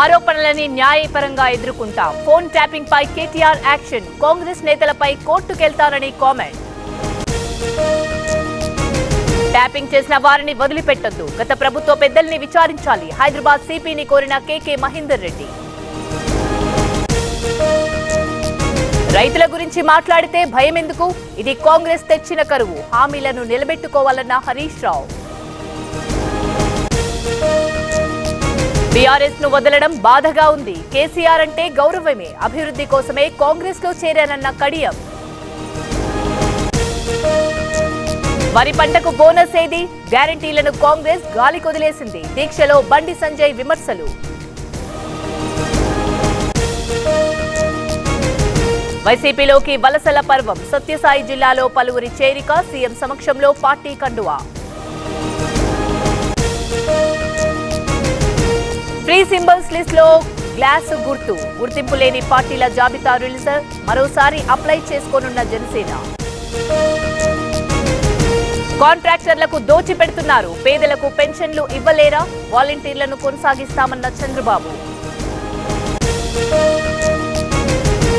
ఆరోపణలని న్యాయపరంగా ఎదుర్కొంటాం phone tapping పై కేటీఆర్ యాక్షన్ కాంగ్రెస్ నేతలపై కోర్టుకు వెళ్తారని కామెంట్ ట్యాపింగ్ చేసిన వారిని వదిలిపెట్టొద్దు గత ప్రభుత్వ పెద్దల్ని విచారించాలి హైదరాబాద్ సిపిని కోరిన కేకే మహేందర్ రెడ్డి రైతుల గురించి మాట్లాడితే భయం ఎందుకు ఇది కాంగ్రెస్ తెచ్చిన కరువు హామీలను నిలబెట్టుకోవాలన్న హరీష్ రావు బీఆర్ఎస్ ను వదలడం బాధగా ఉంది కేసీఆర్ అంటే గౌరవమే అభివృద్ధి కోసమే కాంగ్రెస్ లో చేరానన్న కడియం వరి పంటకు బోనస్ ఏది గ్యారెంటీలను కాంగ్రెస్ గాలికొదిలేసింది దీక్షలో బండి సంజయ్ విమర్శలు వైసీపీలోకి వలసల పర్వం సత్యసాయి జిల్లాలో పలువురి చేరిక సీఎం సమక్షంలో పార్టీ కండువా ఫ్రీ సింబల్స్ లిస్ట్లో గ్లాసు గుర్తు గుర్తింపు లేని పార్టీల జాబితా రిలీజ్ మరోసారి అప్లై చేసుకోనున్న జనసేన కాంట్రాక్టర్లకు దోచిపెడుతున్నారు పేదలకు పెన్షన్లు ఇవ్వలేరా వాలంటీర్లను కొనసాగిస్తామన్న చంద్రబాబు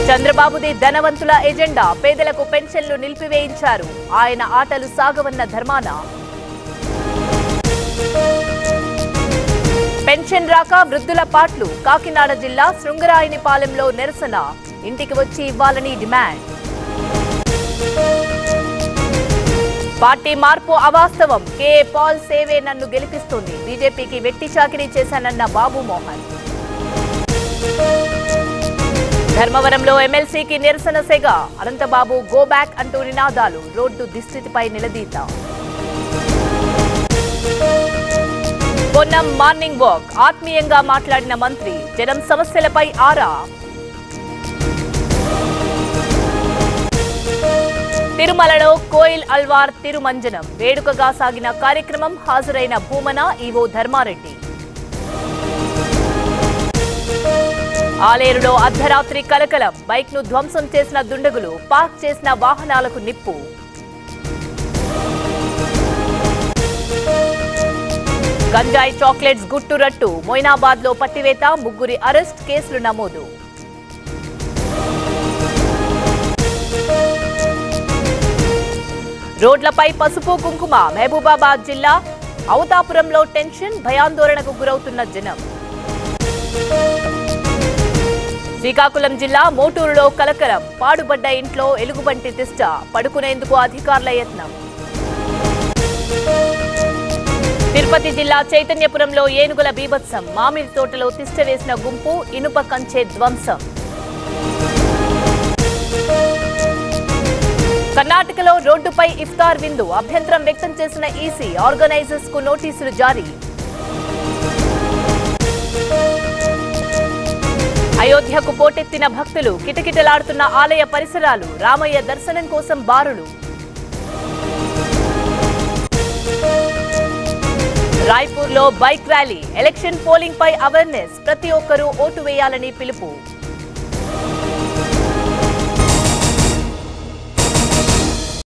చంద్రబాబుదే ధనవంతుల ఎజెండా పేదలకు పెన్షన్లు నిలిపివేయించారు ఆయన ఆటలు సాగవన్న ధర్మాన పెన్షన్ రాక వృద్ధుల పాట్లు కాకినాడ జిల్లా శృంగరాయనిపాలెంలో నిరసన ఇంటికి వచ్చి ఇవ్వాలని డిమాండ్ పార్టీ మార్పు అవాస్తవం కే పాల్ సేవే నన్ను గెలిపిస్తుంది బీజేపీకి వెట్టి చాకిరీ చేశానన్న బాబు మోహన్ ధర్మవరంలో ఎమ్మెల్సీకి నిరసన సెగ అనంతబాబు గో బ్యాక్ అంటూ నినాదాలు రోడ్డు దిస్థితిపై నిలదీత పొన్నం మార్నింగ్ వాక్ ఆత్మీయంగా మాట్లాడిన మంత్రి జనం సమస్యలపై ఆరా తిరుమలలో కోయిల్ అల్వార్ తిరుమంజనం వేడుకగా సాగిన కార్యక్రమం హాజరైన భూమన ఈవో ధర్మారెడ్డి ఆలేరులో అర్ధరాత్రి కలకలం బైక్ ను ధ్వంసం చేసిన దుండగులు పార్క్ చేసిన వాహనాలకు నిప్పు గంజాయి చాక్లెట్స్ గుట్టు రట్టు మొయినాబాద్ లో పట్టివేత ముగ్గురి అరెస్ట్ కేసులు నమోదు రోడ్లపై పసుపు కుంకుమ మహబూబాబాద్ జిల్లా ఔతాపురంలో టెన్షన్ భయాందోళనకు గురవుతున్న జనం శ్రీకాకుళం జిల్లా మోటూరులో కలకలం పాడుబడ్డ ఇంట్లో ఎలుగుబంటి తిష్ట పడుకునేందుకు అధికారుల యత్నం తిరుపతి జిల్లా చైతన్యపురంలో ఏనుగుల బీభత్సం మామిడి తోటలో తిష్ట వేసిన గుంపు ఇనుప కంచె ధ్వంసం కర్ణాటకలో రోడ్డుపై ఇఫ్తార్ విందు అభ్యంతరం వ్యక్తం చేసిన ఈసీ ఆర్గనైజర్స్ కు నోటీసులు జారీ అయోధ్యకు పోటెత్తిన భక్తులు కిటకిటలాడుతున్న ఆలయ పరిసరాలు రామయ్య దర్శనం కోసం బారులు రాయ్పూర్లో బైక్ ర్యాలీ ఎలక్షన్ పోలింగ్ పై అవేర్నెస్ ప్రతి ఒక్కరూ ఓటు వేయాలని పిలుపు